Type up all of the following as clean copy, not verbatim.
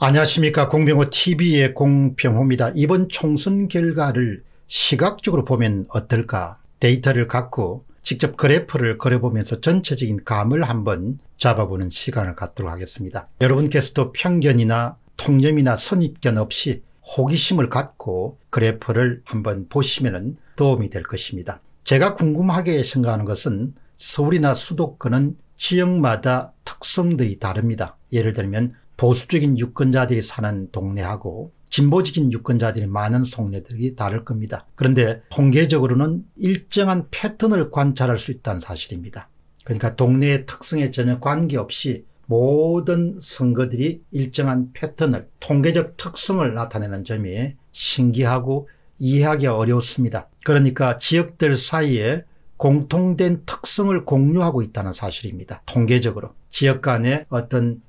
안녕하십니까. 공병호TV의 공병호입니다. 이번 총선 결과를 시각적으로 보면 어떨까? 데이터를 갖고 직접 그래프를 그려보면서 전체적인 감을 한번 잡아보는 시간을 갖도록 하겠습니다. 여러분께서도 편견이나 통념이나 선입견 없이 호기심을 갖고 그래프를 한번 보시면 도움이 될 것입니다. 제가 궁금하게 생각하는 것은 서울이나 수도권은 지역마다 특성들이 다릅니다. 예를 들면 보수적인 유권자들이 사는 동네하고 진보적인 유권자들이 많은 동네들이 다를 겁니다. 그런데 통계적으로는 일정한 패턴을 관찰할 수 있다는 사실입니다. 그러니까 동네의 특성에 전혀 관계없이 모든 선거들이 일정한 패턴을, 통계적 특성을 나타내는 점이 신기하고 이해하기 어렵습니다. 그러니까 지역들 사이에 공통된 특성을 공유하고 있다는 사실입니다. 통계적으로 지역 간의 어떤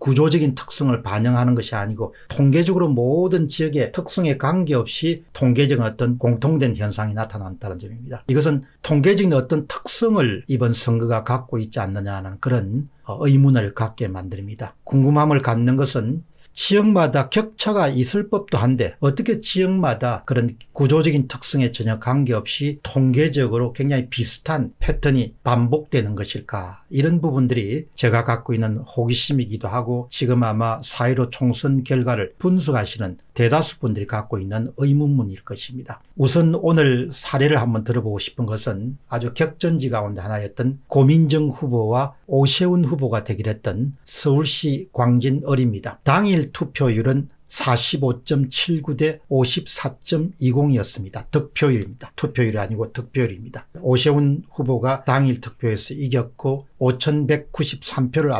구조적인 특성을 반영하는 것이 아니고 통계적으로 모든 지역의 특성에 관계없이 통계적인 어떤 공통된 현상이 나타난다는 점입니다. 이것은 통계적인 어떤 특성을 이번 선거가 갖고 있지 않느냐 하는 그런 의문을 갖게 만듭니다. 궁금함을 갖는 것은 지역마다 격차가 있을 법도 한데 어떻게 지역마다 그런 구조적인 특성에 전혀 관계없이 통계적으로 굉장히 비슷한 패턴이 반복되는 것일까, 이런 부분들이 제가 갖고 있는 호기심이기도 하고 지금 아마 4.15 총선 결과를 분석하시는 대다수 분들이 갖고 있는 의문문일 것입니다. 우선 오늘 사례를 한번 들어보고 싶은 것은 아주 격전지 가운데 하나였던 고민정 후보와 오세훈 후보가 대결했던 서울시 광진을입니다. 당일 투표율은 45.79 대 54.20이었습니다. 득표율입니다. 투표율이 아니고 득표율입니다. 오세훈 후보가 당일 득표에서 이겼고 5,193표를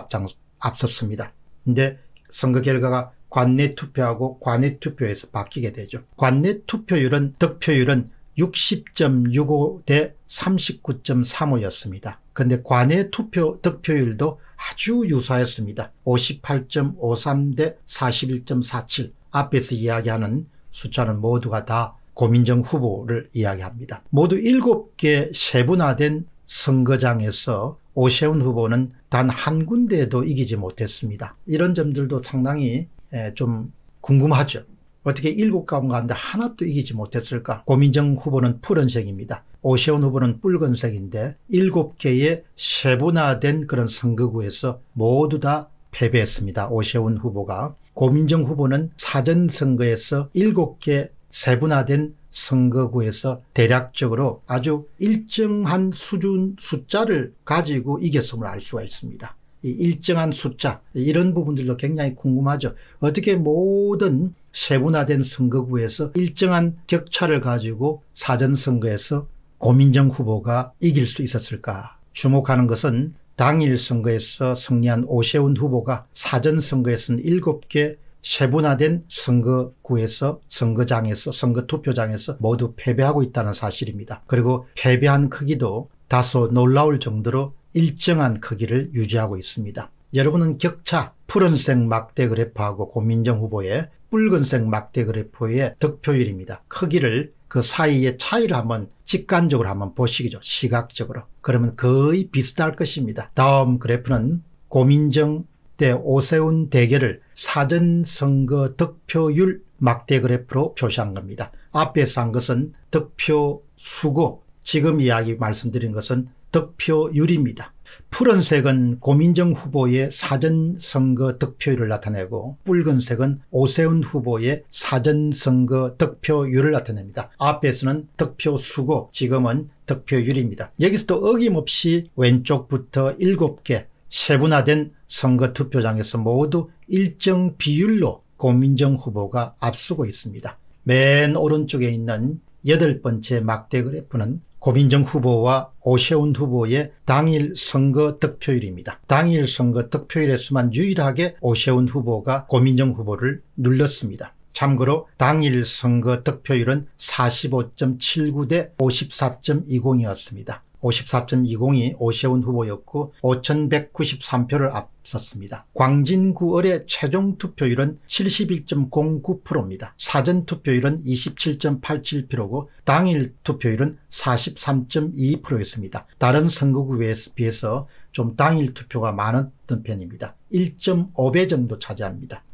앞섰습니다. 그런데 선거 결과가 관내 투표하고 관외 투표에서 바뀌게 되죠. 관내 투표율은, 득표율은 60.65 대 39.35였습니다. 그런데 관외 투표 득표율도 아주 유사했습니다. 58.53 대 41.47. 앞에서 이야기하는 숫자는 모두가 다 고민정 후보를 이야기합니다. 모두 7개 세분화된 선거장에서 오세훈 후보는 단 한 군데에도 이기지 못했습니다. 이런 점들도 상당히 좀 궁금하죠. 어떻게 7가운데 하나도 이기지 못했을까? 고민정 후보는 푸른색입니다. 오세훈 후보는 붉은색인데 7개의 세분화된 그런 선거구에서 모두 다 패배했습니다. 오세훈 후보가. 고민정 후보는 사전선거에서 7개 세분화된 선거구에서 대략적으로 아주 일정한 수준 숫자를 가지고 이겼음을 알 수가 있습니다. 이 일정한 숫자, 이런 부분들도 굉장히 궁금하죠. 어떻게 모든 세분화된 선거구에서 일정한 격차를 가지고 사전선거에서 고민정 후보가 이길 수 있었을까? 주목하는 것은 당일 선거에서 승리한 오세훈 후보가 사전선거에서는 7개 세분화된 선거구에서, 선거장에서, 선거투표장에서 모두 패배하고 있다는 사실입니다. 그리고 패배한 크기도 다소 놀라울 정도로 일정한 크기를 유지하고 있습니다. 여러분은 격차, 푸른색 막대 그래프하고 고민정 후보의 붉은색 막대 그래프의 득표율입니다. 크기를, 그 사이의 차이를 한번 직관적으로 한번 보시죠. 시각적으로. 그러면 거의 비슷할 것입니다. 다음 그래프는 고민정 대 오세훈 대결을 사전선거 득표율 막대 그래프로 표시한 겁니다. 앞에서 한 것은 득표 수고, 지금 이야기 말씀드린 것은 득표율입니다. 푸른색은 고민정 후보의 사전선거 득표율을 나타내고 붉은색은 오세훈 후보의 사전선거 득표율을 나타냅니다. 앞에서는 득표수고, 지금은 득표율입니다. 여기서도 어김없이 왼쪽부터 7개 세분화된 선거투표장에서 모두 일정 비율로 고민정 후보가 앞서고 있습니다. 맨 오른쪽에 있는 8번째 막대 그래프는 고민정 후보와 오세훈 후보의 당일 선거 득표율입니다. 당일 선거 득표율에서만 유일하게 오세훈 후보가 고민정 후보를 눌렀습니다. 참고로 당일 선거 득표율은 45.79 대 54.20이었습니다. 54.20이 오세훈 후보였고 5,193표를 앞섰습니다. 광진구을의 최종 투표율은 71.09%입니다. 사전 투표율은 27.87%고 당일 투표율은 43.2%였습니다. 다른 선거구에 비해서 좀 당일 투표가 많았던 편입니다. 1.5배 정도 차지합니다.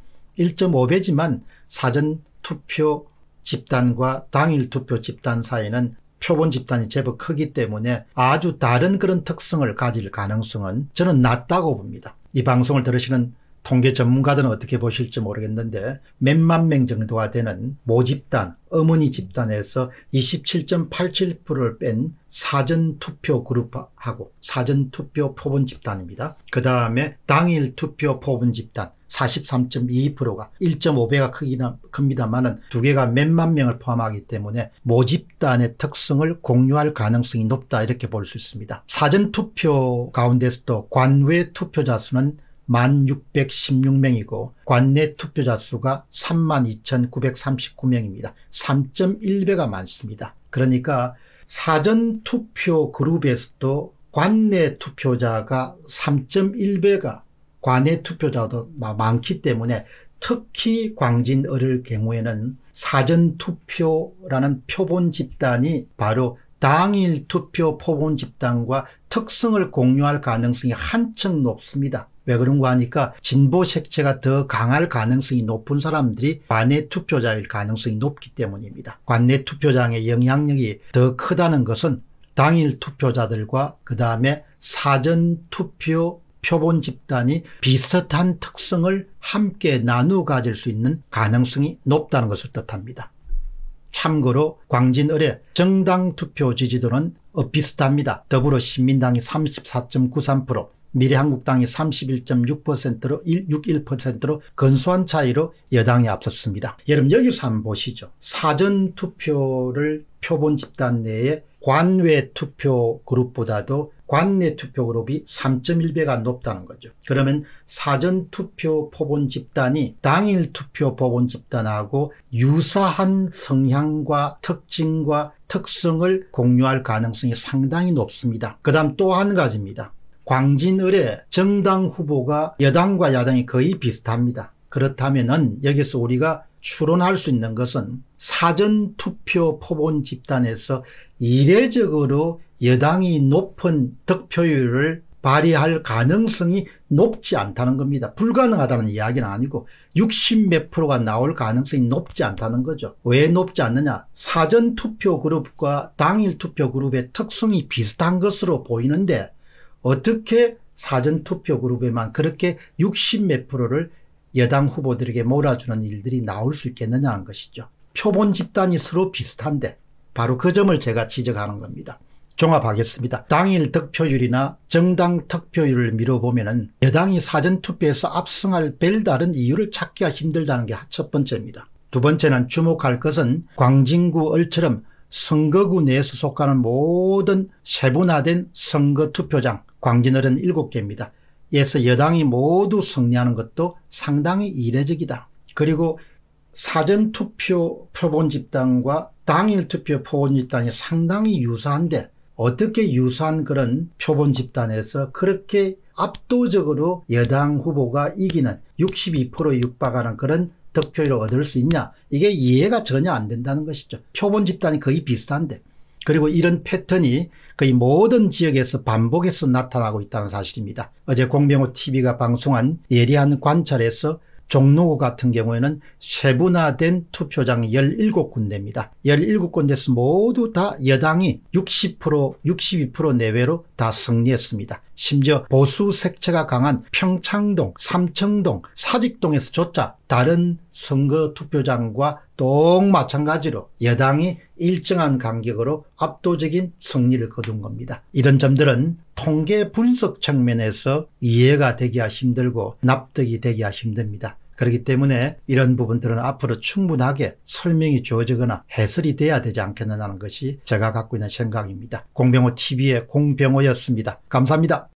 1.5배지만 사전투표 집단과 당일투표 집단 사이는 표본 집단이 제법 크기 때문에 아주 다른 그런 특성을 가질 가능성은 저는 낮다고 봅니다. 이 방송을 들으시는 통계 전문가들은 어떻게 보실지 모르겠는데 몇만 명 정도가 되는 모집단, 어머니 집단에서 27.87%를 뺀 사전투표 그룹하고 사전투표 표본 집단입니다. 그 다음에 당일투표 표본 집단 43.2%가 1.5배가 큽니다만은 두 개가 몇만 명을 포함하기 때문에 모집단의 특성을 공유할 가능성이 높다 이렇게 볼 수 있습니다. 사전투표 가운데서도 관외 투표자 수는 16,616명이고 관내 투표자 수가 32,939명입니다. 3.1배가 많습니다. 그러니까 사전투표 그룹에서도 관내 투표자가 3.1배가 관내 투표자도 많기 때문에 특히 광진을의 경우에는 사전투표라는 표본 집단이 바로 당일 투표 표본 집단과 특성을 공유할 가능성이 한층 높습니다. 왜 그런가 하니까 진보 색채가 더 강할 가능성이 높은 사람들이 관내 투표자일 가능성이 높기 때문입니다. 관내 투표장의 영향력이 더 크다는 것은 당일 투표자들과 그 다음에 사전투표 표본 집단이 비슷한 특성을 함께 나누어 가질 수 있는 가능성이 높다는 것을 뜻합니다. 참고로 광진을의 정당 투표 지지도는 비슷합니다. 더불어시민당이 34.93%, 미래한국당이 31.6%로 61%로 근소한 차이로 여당이 앞섰습니다. 여러분 여기서 한번 보시죠. 사전투표를 표본 집단 내에 관외 투표 그룹보다도 관내 투표 그룹이 3.1배가 높다는 거죠. 그러면 사전투표 표본 집단이 당일 투표 표본 집단하고 유사한 성향과 특징과 특성을 공유할 가능성이 상당히 높습니다. 그 다음 또 한 가지입니다. 광진을의 정당 후보가 여당과 야당이 거의 비슷합니다. 그렇다면 여기서 우리가 추론할 수 있는 것은 사전투표 표본 집단에서 이례적으로 여당이 높은 득표율을 발휘할 가능성이 높지 않다는 겁니다. 불가능하다는 이야기는 아니고 60몇 %가 나올 가능성이 높지 않다는 거죠. 왜 높지 않느냐? 사전투표 그룹과 당일투표 그룹의 특성이 비슷한 것으로 보이는데 어떻게 사전투표 그룹에만 그렇게 60몇 %를 여당 후보들에게 몰아주는 일들이 나올 수 있겠느냐는 것이죠. 표본 집단이 서로 비슷한데 바로 그 점을 제가 지적하는 겁니다. 종합하겠습니다. 당일 득표율이나 정당 득표율을 미뤄보면 여당이 사전투표에서 압승할 별다른 이유를 찾기가 힘들다는 게 첫 번째입니다. 두 번째는 주목할 것은 광진구을처럼 선거구 내에 속하는 모든 세분화된 선거투표장, 광진을은 7개입니다. 에서 여당이 모두 승리하는 것도 상당히 이례적이다. 그리고 사전투표 표본 집단과 당일투표 표본 집단이 상당히 유사한데 어떻게 유사한 그런 표본 집단에서 그렇게 압도적으로 여당 후보가 이기는 62%에 육박하는 그런 득표율을 얻을 수 있냐, 이게 이해가 전혀 안 된다는 것이죠. 표본 집단이 거의 비슷한데. 그리고 이런 패턴이 거의 모든 지역에서 반복해서 나타나고 있다는 사실입니다. 어제 공병호TV가 방송한 예리한 관찰에서 종로구 같은 경우에는 세분화된 투표장이 17군데입니다. 17군데에서 모두 다 여당이 60%, 62% 내외로 다 승리했습니다. 심지어 보수 색채가 강한 평창동, 삼청동, 사직동에서조차 다른 선거투표장과 똑 마찬가지로 여당이 일정한 간격으로 압도적인 승리를 거둔 겁니다. 이런 점들은 통계 분석 측면에서 이해가 되기가 힘들고 납득이 되기가 힘듭니다. 그렇기 때문에 이런 부분들은 앞으로 충분하게 설명이 주어지거나 해설이 돼야 되지 않겠느냐는 것이 제가 갖고 있는 생각입니다. 공병호TV의 공병호였습니다. 감사합니다.